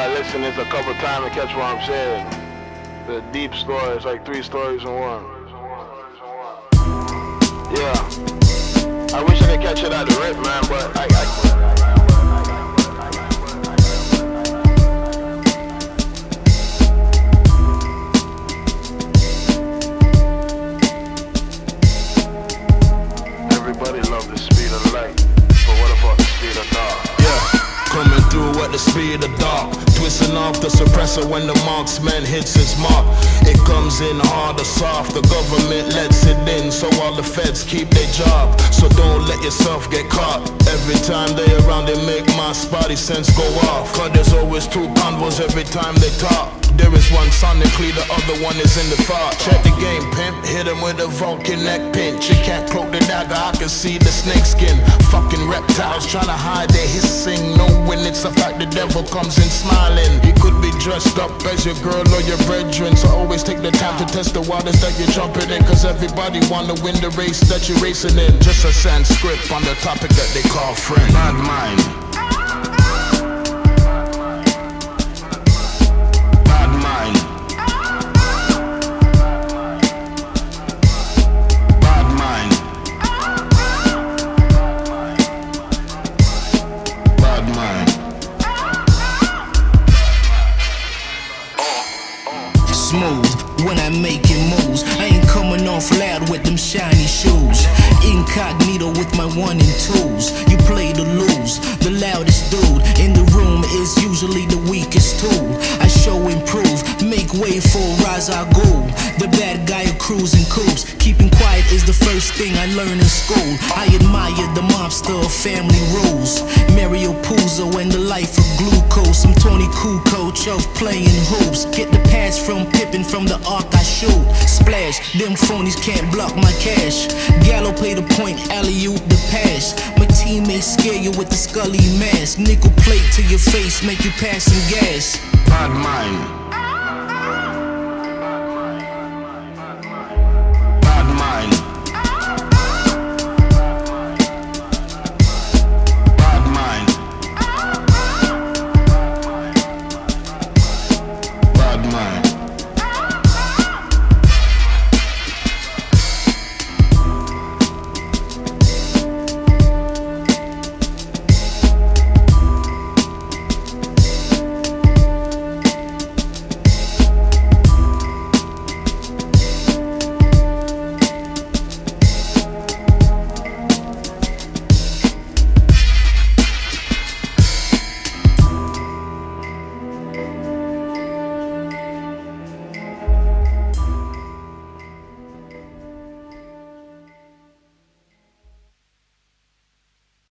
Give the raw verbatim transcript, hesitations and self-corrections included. I listen to this a couple times and catch what I'm saying. The deep story is like three stories in one. Yeah. I wish I could catch it out the rip, man, but I... I the speed of dark, twisting off the suppressor when the marksman hits his mark. It comes in hard or soft, the government lets it in, so all the feds keep their job. So don't let yourself get caught. Every time they around, they make my spotty sense go off. Cause there's always two convos every time they talk. There is one sonically, the other one is in the fog. Check the game, pimp, hit him with a Vulcan neck pinch. You can't cloak the dagger, I can see the snake skin. Fucking reptiles trying to hide their hissing, knowing it's a fact the devil comes in smiling. You could be dressed up as your girl or your brethren, so always take the time to test the waters that you're jumping in, cause everybody wanna win the race that you're racing in. Just a Sanskrit on the topic that they call friend. Not mine. Smooth when I'm making moves. I ain't coming off loud with them shiny shoes. Incognito with my one and twos. You play to lose. The loudest dude in the room is usually the weakest tool. I show improve, make way for Razagul. The bad guy who cruising coops. Keeping quiet is the first thing I learned in school. I admire the mobster of family rules. Mario Puzo and the life of glucose. I'm Tony Kuka of playing hoops. Get the pass from Pippen from the arc I shoot. Splash, them phonies can't block my cash. Giallo play the point, alley-oop the pass. My teammates scare you with the scully mask. Nickel plate to your face, make you pass some gas. Not mine.